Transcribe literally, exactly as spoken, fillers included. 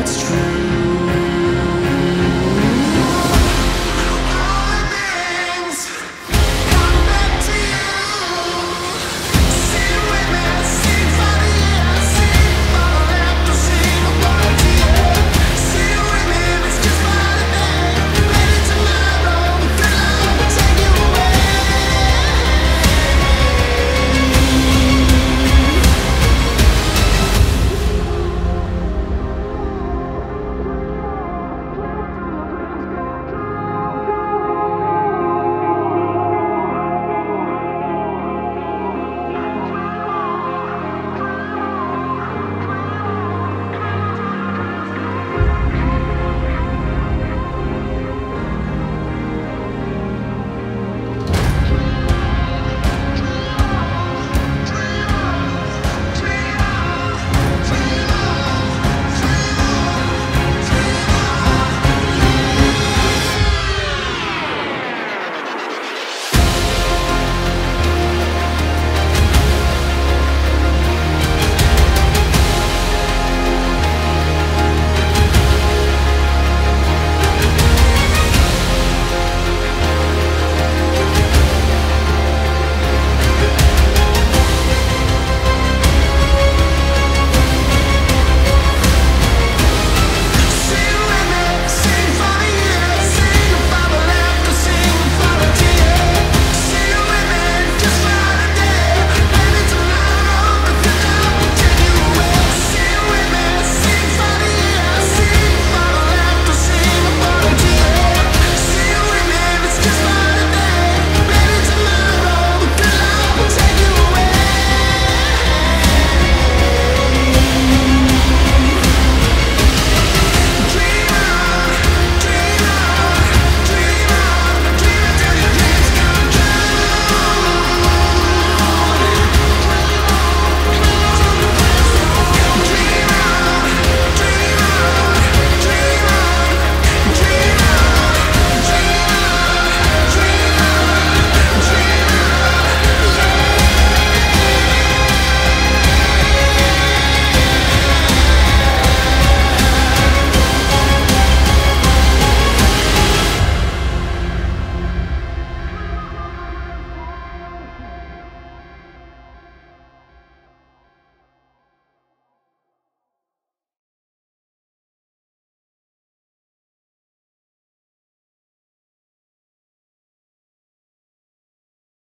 it's true.